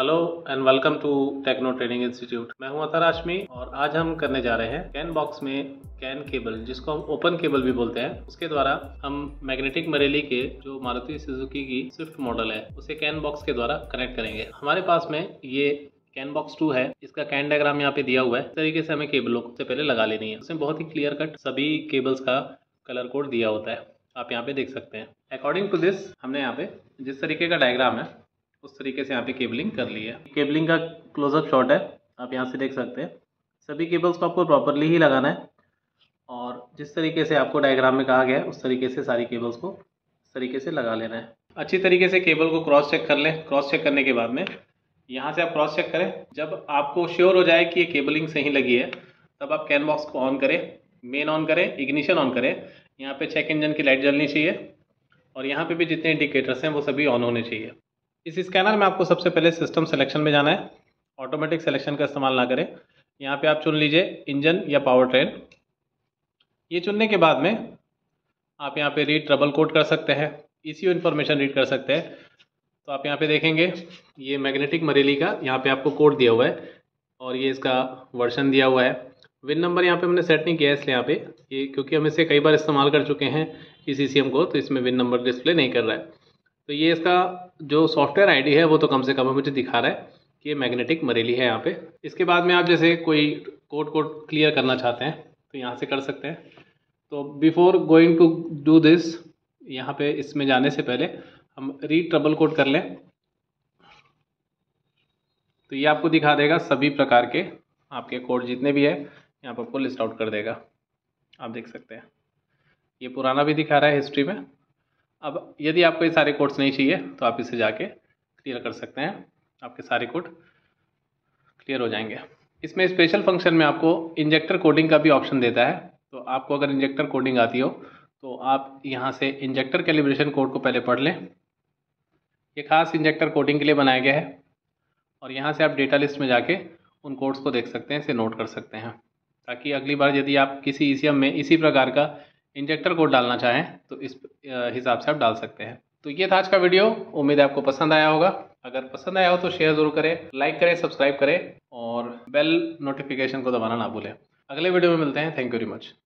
Hello and welcome to techno training institute. मैं हूं अतर हाशमी और आज हम करने जा रहे हैं कैन बॉक्स में कैन केबल, जिसको हम ओपन केबल भी बोलते हैं, उसके द्वारा हम मैग्नेटिक मरेली के जो मारुति सुजुकी की स्विफ्ट मॉडल है उसे कैन बॉक्स के द्वारा कनेक्ट करेंगे। हमारे पास में ये कैन बॉक्स 2 है, इसका कैन डायग्राम यहाँ पे दिया हुआ है। इस तरीके से हमें केबलों को पहले लगा लेनी है। उसमें बहुत ही क्लियर कट सभी केबल्स का कलर कोड दिया होता है, आप यहाँ पे देख सकते हैं। अकॉर्डिंग टू दिस हमने यहाँ पे जिस तरीके का डायग्राम है उस तरीके से यहाँ पे केबलिंग कर ली है। केबलिंग का क्लोजअप शॉट है, आप यहाँ से देख सकते हैं। सभी केबल्स को आपको प्रॉपरली ही लगाना है और जिस तरीके से आपको डायग्राम में कहा गया है उस तरीके से सारी केबल्स को इस तरीके से लगा लेना है। अच्छी तरीके से केबल को क्रॉस चेक कर लें। क्रॉस चेक करने के बाद में यहाँ से आप क्रॉस चेक करें। जब आपको श्योर हो जाए कि ये केबलिंग सही लगी है तब आप कैन बॉक्स को ऑन करें, मेन ऑन करें, इग्निशन ऑन करें। यहाँ पर चेक इंजन की लाइट जलनी चाहिए और यहाँ पर भी जितने इंडिकेटर्स हैं वो सभी ऑन होने चाहिए। इस स्कैनर में आपको सबसे पहले सिस्टम सिलेक्शन में जाना है। ऑटोमेटिक सिलेक्शन का इस्तेमाल ना करें। यहाँ पे आप चुन लीजिए इंजन या पावर ट्रेन। ये चुनने के बाद में आप यहाँ पे रीड ट्रबल कोड कर सकते हैं, ECU इन्फॉर्मेशन रीड कर सकते हैं। तो आप यहाँ पे देखेंगे ये मैग्नेटिक मरेली का यहाँ पे आपको कोड दिया हुआ है और ये इसका वर्जन दिया हुआ है। विन नंबर यहाँ पे हमने सेट नहीं किया है, इसलिए यहाँ पे ये क्योंकि हम इसे कई बार इस्तेमाल कर चुके हैं इस ECM को, तो इसमें विन नंबर डिस्प्ले नहीं कर रहा है। तो ये इसका जो सॉफ्टवेयर आईडी है वो तो कम से कम मुझे दिखा रहा है कि ये मैग्नेटिक मरेली है यहाँ पे। इसके बाद में आप जैसे कोई कोड क्लियर करना चाहते हैं तो यहाँ से कर सकते हैं। तो before going to do this, यहाँ पे इसमें जाने से पहले हम रीड ट्रबल कोड कर लें। तो ये आपको दिखा देगा सभी प्रकार के आपके कोड जितने भी है, यहाँ पर आपको लिस्ट आउट कर देगा। आप देख सकते हैं ये पुराना भी दिखा रहा है हिस्ट्री में। अब यदि आपको ये सारे कोड्स नहीं चाहिए तो आप इसे जाके क्लियर कर सकते हैं, आपके सारे कोड क्लियर हो जाएंगे। इसमें स्पेशल फंक्शन में आपको इंजेक्टर कोडिंग का भी ऑप्शन देता है। तो आपको अगर इंजेक्टर कोडिंग आती हो तो आप यहाँ से इंजेक्टर कैलिब्रेशन कोड को पहले पढ़ लें। ये खास इंजेक्टर कोडिंग के लिए बनाया गया है और यहाँ से आप डेटा लिस्ट में जाके उन कोड्स को देख सकते हैं, इसे नोट कर सकते हैं, ताकि अगली बार यदि आप किसी ECM में इसी प्रकार का इंजेक्टर कोड डालना चाहें तो इस हिसाब से आप डाल सकते हैं। तो ये था आज का वीडियो, उम्मीद है आपको पसंद आया होगा। अगर पसंद आया हो तो शेयर ज़रूर करें, लाइक करें, सब्सक्राइब करें और बेल नोटिफिकेशन को दबाना ना भूलें। अगले वीडियो में मिलते हैं। Thank you very much.